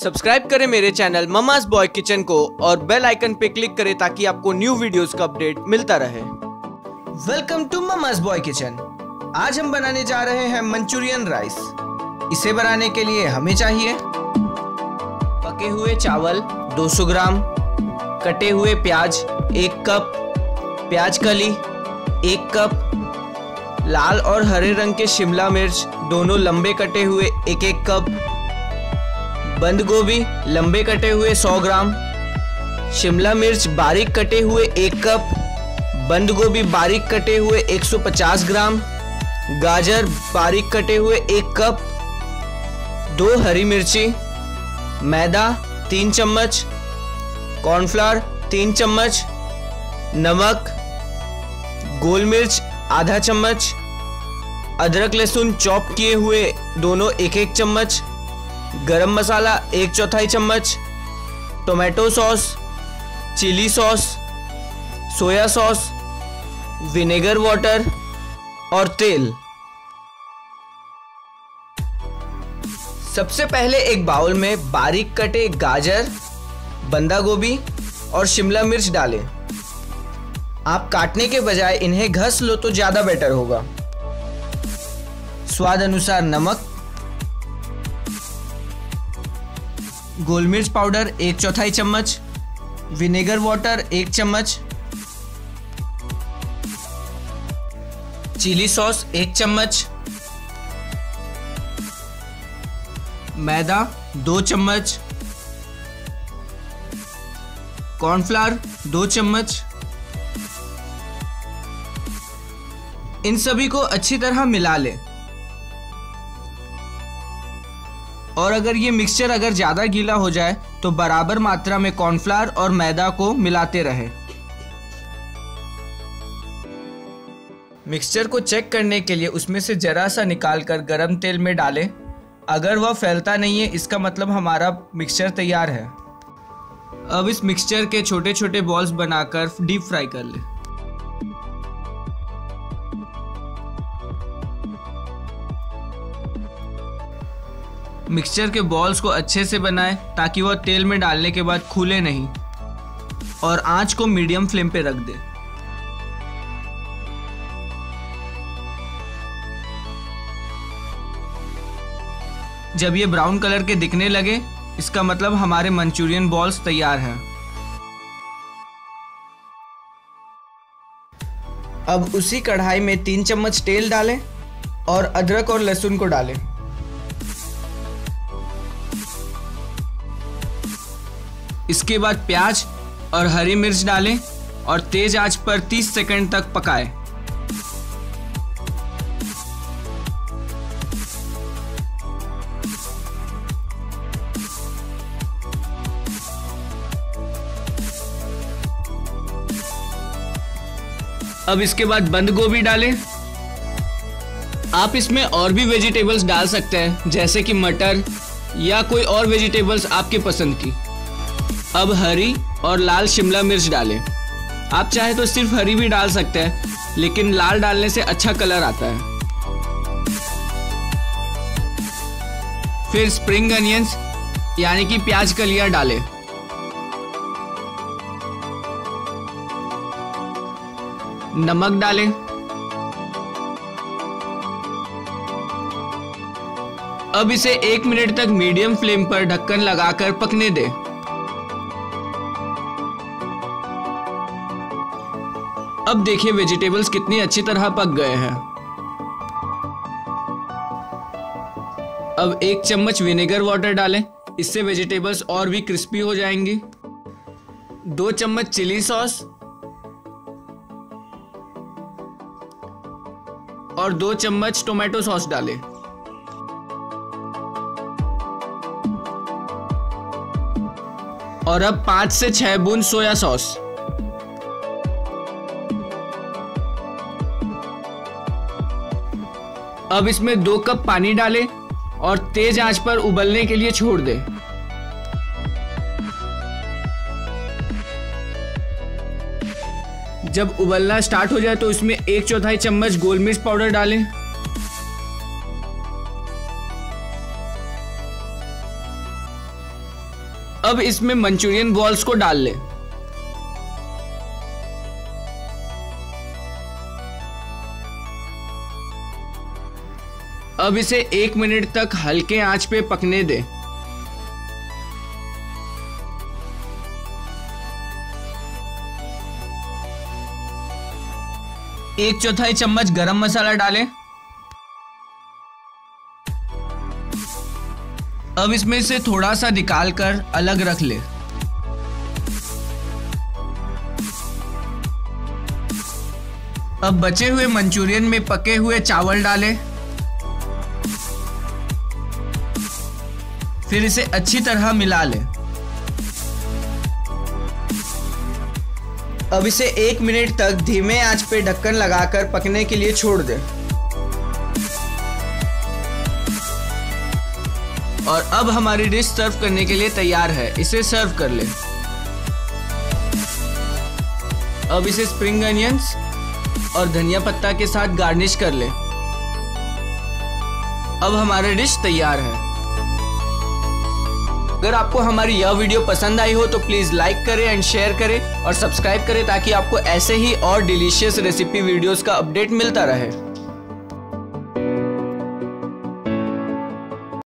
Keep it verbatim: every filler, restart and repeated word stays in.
Subscribe करें मेरे channel Mama's boy kitchen को और बेल आइकन पे क्लिक करें ताकि आपको न्यू वीडियोस का अपडेट मिलता रहे। Welcome to Mama's boy kitchen. आज हम बनाने जा रहे हैं मंचूरियन राइस। इसे बनाने के लिए हमें चाहिए पके हुए चावल दो सौ ग्राम, कटे हुए प्याज एक कप, प्याज कली एक कप, लाल और हरे रंग के शिमला मिर्च दोनों लंबे कटे हुए एक एक कप, बंद गोभी लंबे कटे हुए सौ ग्राम, शिमला मिर्च बारीक कटे हुए एक कप, बंद गोभी बारीक कटे हुए एक सौ पचास ग्राम, गाजर बारीक कटे हुए एक कप, दो हरी मिर्ची, मैदा तीन चम्मच, कॉर्नफ्लावर तीन चम्मच, नमक, गोल मिर्च आधा चम्मच, अदरक लहसुन चॉप किए हुए दोनों एक एक चम्मच, गरम मसाला एक चौथाई चम्मच, tomato sauce, chilli sauce, soya sauce, vinegar water और तेल। सबसे पहले एक बाउल में बारीक कटे गाजर, बंदा गोभी और शिमला मिर्च डालें। आप काटने के बजाय इन्हें घस लो तो ज़्यादा बेटर होगा। स्वाद अनुसार नमक, गोल मिर्च पाउडर एक चौथाई चम्मच, विनेगर वाटर एक चम्मच, चिली सॉस एक चम्मच, मैदा दो चम्मच, कॉर्नफ्लावर दो चम्मच। इन सभी को अच्छी तरह मिला लें और अगर ये मिक्सचर अगर ज़्यादा गीला हो जाए तो बराबर मात्रा में कॉर्नफ्लावर और मैदा को मिलाते रहें। मिक्सचर को चेक करने के लिए उसमें से ज़रा सा निकाल कर गर्म तेल में डालें। अगर वह फैलता नहीं है इसका मतलब हमारा मिक्सचर तैयार है। अब इस मिक्सचर के छोटे छोटे बॉल्स बनाकर डीप फ्राई कर लें। मिक्सचर के बॉल्स को अच्छे से बनाएं ताकि वह तेल में डालने के बाद खुले नहीं और आंच को मीडियम फ्लेम पे रख दें। जब ये ब्राउन कलर के दिखने लगे इसका मतलब हमारे मंचूरियन बॉल्स तैयार हैं। अब उसी कढ़ाई में तीन चम्मच तेल डालें और अदरक और लहसुन को डालें। इसके बाद प्याज और हरी मिर्च डालें और तेज आंच पर तीस सेकंड तक पकाएं। अब इसके बाद बंद गोभी डालें। आप इसमें और भी वेजिटेबल्स डाल सकते हैं जैसे कि मटर या कोई और वेजिटेबल्स आपके पसंद की। अब हरी और लाल शिमला मिर्च डालें। आप चाहे तो सिर्फ हरी भी डाल सकते हैं लेकिन लाल डालने से अच्छा कलर आता है। फिर स्प्रिंग अनियंस यानी कि प्याज कलियां डालें। नमक डालें। अब इसे एक मिनट तक मीडियम फ्लेम पर ढक्कन लगाकर पकने दें। अब देखिए वेजिटेबल्स कितनी अच्छी तरह पक गए हैं। अब एक चम्मच विनेगर वाटर डालें, इससे वेजिटेबल्स और भी क्रिस्पी हो जाएंगी। दो चम्मच चिली सॉस और दो चम्मच टोमेटो सॉस डालें। और अब पांच से छह बूंद सोया सॉस। अब इसमें दो कप पानी डालें और तेज आंच पर उबलने के लिए छोड़ दें। जब उबलना स्टार्ट हो जाए तो इसमें एक चौथाई चम्मच गोल मिर्च पाउडर डालें। अब इसमें मंचूरियन बॉल्स को डाल लें। अब इसे एक मिनट तक हल्के आंच पे पकने दें। एक चौथाई चम्मच गरम मसाला डालें। अब इसमें से थोड़ा सा निकाल कर अलग रख लें। अब बचे हुए मंचूरियन में पके हुए चावल डालें। फिर इसे अच्छी तरह मिला लें। अब इसे एक मिनट तक धीमे आंच पे ढक्कन लगाकर पकने के लिए छोड़ दें। और अब हमारी डिश सर्व करने के लिए तैयार है। इसे सर्व कर लें। अब इसे स्प्रिंग अनियंस और धनिया पत्ता के साथ गार्निश कर लें। अब हमारी डिश तैयार है। अगर आपको हमारी यह वीडियो पसंद आई हो तो प्लीज़ लाइक करें एंड शेयर करें और सब्सक्राइब करें ताकि आपको ऐसे ही और डिलीशियस रेसिपी वीडियोस का अपडेट मिलता रहे।